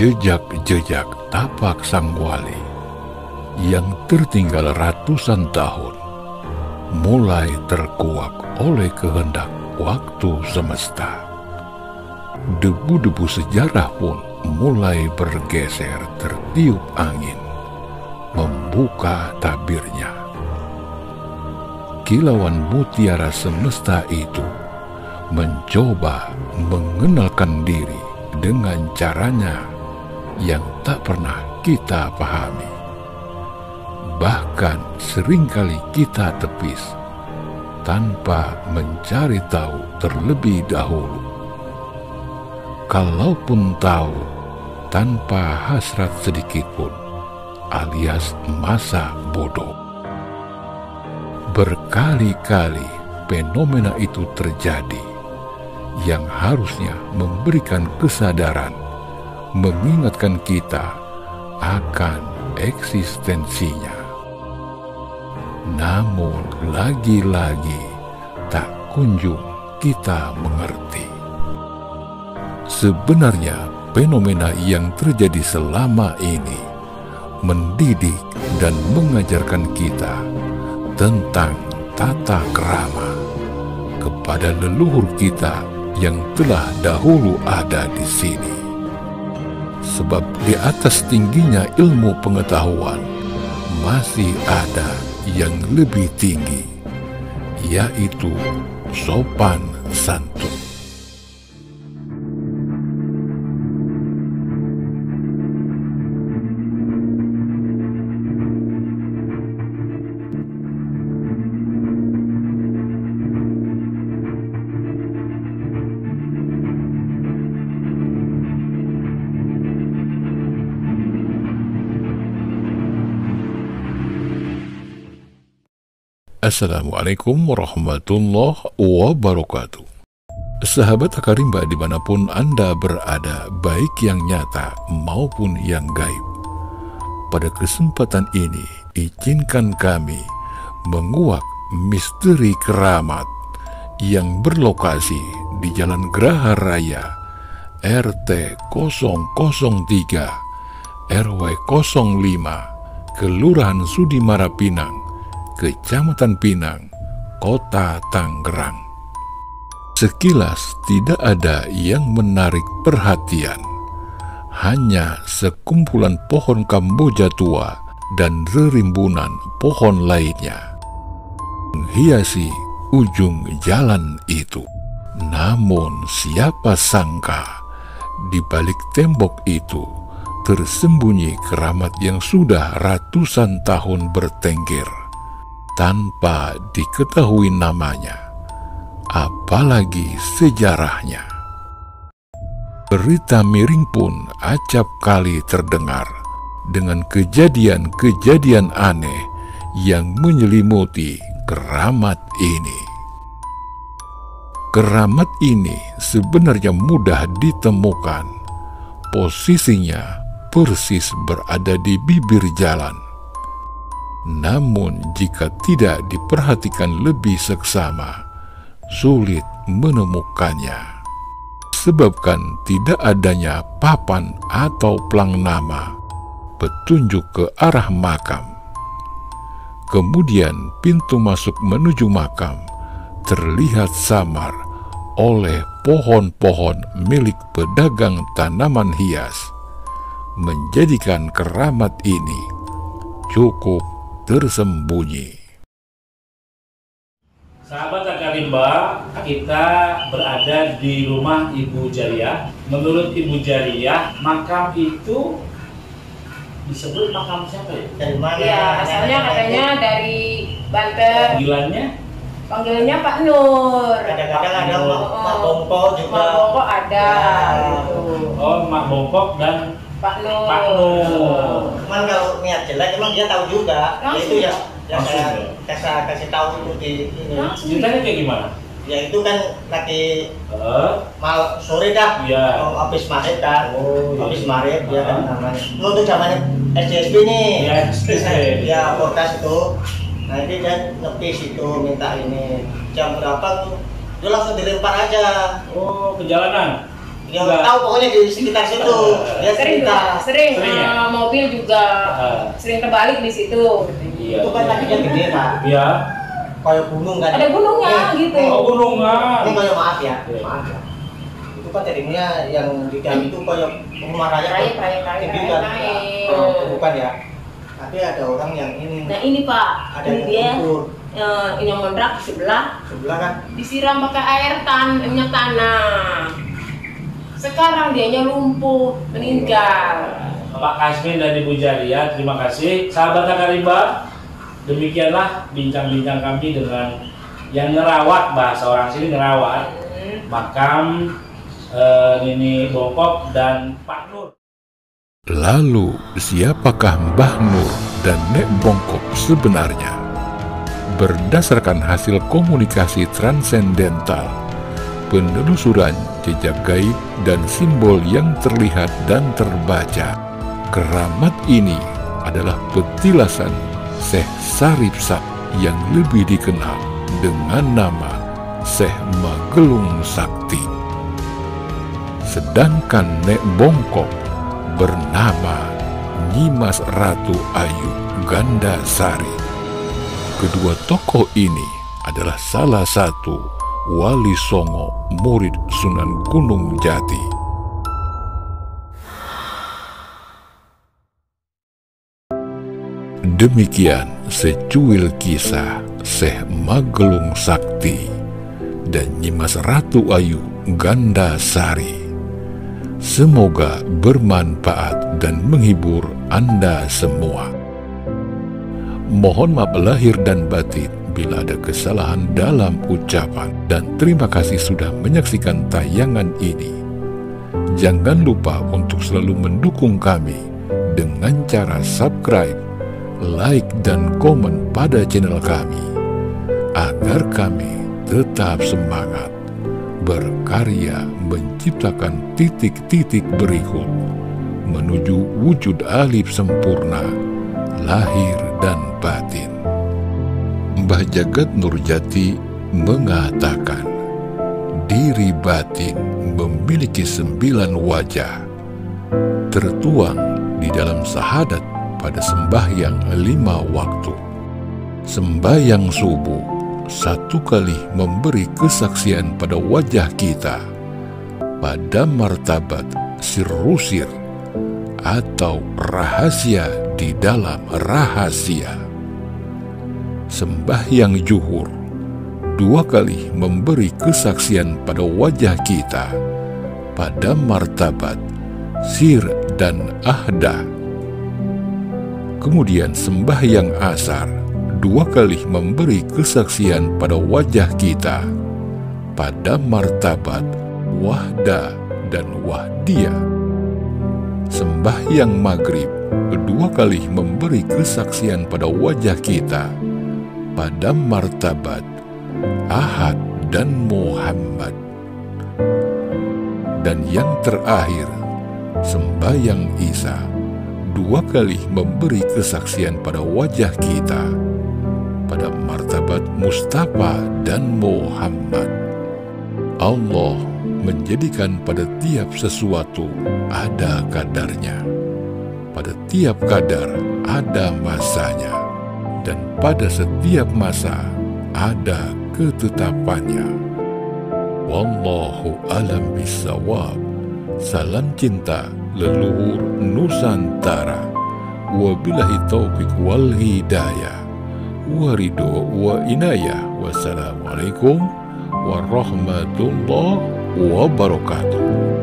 jejak-jejak tapak sang wali yang tertinggal ratusan tahun mulai terkuak oleh kehendak waktu semesta. Debu-debu sejarah pun mulai bergeser tertiup angin, membuka tabirnya. Kilauan mutiara semesta itu mencoba mengenalkan diri dengan caranya yang tak pernah kita pahami. Bahkan seringkali kita tepis tanpa mencari tahu terlebih dahulu. Kalaupun tahu, tanpa hasrat sedikit pun, alias masa bodoh. Berkali-kali fenomena itu terjadi, yang harusnya memberikan kesadaran, mengingatkan kita akan eksistensinya. Namun lagi-lagi tak kunjung kita mengerti. Sebenarnya fenomena yang terjadi selama ini mendidik dan mengajarkan kita tentang tata krama kepada leluhur kita yang telah dahulu ada di sini. Sebab di atas tingginya ilmu pengetahuan masih ada yang lebih tinggi, yaitu sopan santun. Assalamualaikum warahmatullahi wabarakatuh. Sahabat Akar Rimba dimanapun Anda berada, baik yang nyata maupun yang gaib. Pada kesempatan ini, izinkan kami menguak misteri keramat yang berlokasi di Jalan Geraha Raya RT 003 RW 05 Kelurahan Sudimara Pinang, Kecamatan Pinang, Kota Tangerang. Sekilas tidak ada yang menarik perhatian, hanya sekumpulan pohon kamboja tua dan rerimbunan pohon lainnya menghiasi ujung jalan itu. Namun siapa sangka di balik tembok itu tersembunyi keramat yang sudah ratusan tahun bertengger tanpa diketahui namanya, apalagi sejarahnya. Berita miring pun acap kali terdengar dengan kejadian-kejadian aneh yang menyelimuti keramat ini. Keramat ini sebenarnya mudah ditemukan. Posisinya persis berada di bibir jalan. Namun jika tidak diperhatikan lebih seksama, sulit menemukannya. Sebabkan tidak adanya papan atau plang nama petunjuk ke arah makam. Kemudian pintu masuk menuju makam terlihat samar oleh pohon-pohon milik pedagang tanaman hias, menjadikan keramat ini cukup tersembunyi. Sahabat Akar Rimba, kita berada di rumah Ibu Jariyah. Menurut Ibu Jariyah, makam itu disebut makam siapa ya? Dari mana? Ya, asalnya katanya dari Banten. Panggilannya? Panggilannya Pak Nur. Kadang-kadang ada Mak Bongkok juga. Mak Bongkok ada. Ya. Oh, Mak Bongkok dan Pak Nur. Cuman kalau niat jelek, emang dia tahu juga. Itu ya, yang saya kasih tahu itu di sini. Ceritanya kayak gimana? Ya itu kan lagi mal sore dah, habis maghrib kan, habis maghrib dia kan namanya. Lu tuh zamannya SDSB nih. Ya, portas itu. Nanti dia nepis itu minta ini jam berapa tuh, dia langsung dilempar aja. Oh, ke jalanan. dia tahu pokoknya di sekitar situ. Dia sering mobil juga sering terbalik di situ. Iya, itu kan tadi yang gede Pak. Iya. Kayak gunung kan. Ada gunungnya gitu. Oh, gunungan. Ini kayak maaf ya. Maaf ya. Itu kan tadinya yang di dalam itu kayak rumah raya. Raya. Bukan ya. Tapi ada orang yang ini. Nah, ini Pak. Ada yang kubur. Ini ngontrak sebelah kan disiram pakai air minyak tanah. Sekarang dianya lumpuh, meninggal. Pak Kasmin dari Bujaria, terima kasih. Sahabat Akar Rimba, demikianlah bincang-bincang kami dengan yang ngerawat, bahasa orang sini ngerawat makam Nini Bongkok dan Pak Nur. Lalu siapakah Mbah Nur dan Nek Bongkok sebenarnya? Berdasarkan hasil komunikasi transendental, penelusuran jejak gaib dan simbol yang terlihat dan terbaca, keramat ini adalah petilasan Syekh Sarip Sakti yang lebih dikenal dengan nama Syekh Magelung Sakti. Sedangkan Nek Bongkok bernama Nyimas Ratu Ayu Gandasari. Kedua tokoh ini adalah salah satu Wali Songo murid Sunan Gunung Jati. Demikian secuil kisah Syekh Magelung Sakti dan Nyimas Ratu Ayu Gandasari. Semoga bermanfaat dan menghibur Anda semua. Mohon maaf lahir dan batin bila ada kesalahan dalam ucapan, dan terima kasih sudah menyaksikan tayangan ini. Jangan lupa untuk selalu mendukung kami dengan cara subscribe, like, dan komen pada channel kami, agar kami tetap semangat berkarya menciptakan titik-titik berikut menuju wujud alif sempurna lahir dan batin. Mbah Jagad Nurjati mengatakan, diri batin memiliki 9 wajah, tertuang di dalam sahadat pada sembahyang 5 waktu. Sembahyang subuh 1 kali memberi kesaksian pada wajah kita, pada martabat sirrusir atau rahasia di dalam rahasia. Sembahyang zuhur 2 kali memberi kesaksian pada wajah kita, pada martabat sir dan ahda. Kemudian sembahyang asar 2 kali memberi kesaksian pada wajah kita, pada martabat wahda dan wahdia. Sembahyang maghrib 2 kali memberi kesaksian pada wajah kita, pada martabat Ahad dan Muhammad. Dan yang terakhir, sembahyang Isya 2 kali memberi kesaksian pada wajah kita, pada martabat Mustafa dan Muhammad. Allah menjadikan pada tiap sesuatu ada kadarnya, pada tiap kadar ada masanya, dan pada setiap masa ada ketetapannya. Wallahu alam bisawab. Salam cinta leluhur Nusantara. Wabillahi taufiq wal hidayah, waridho wa inayah. Wassalamualaikum warahmatullahi wabarakatuh.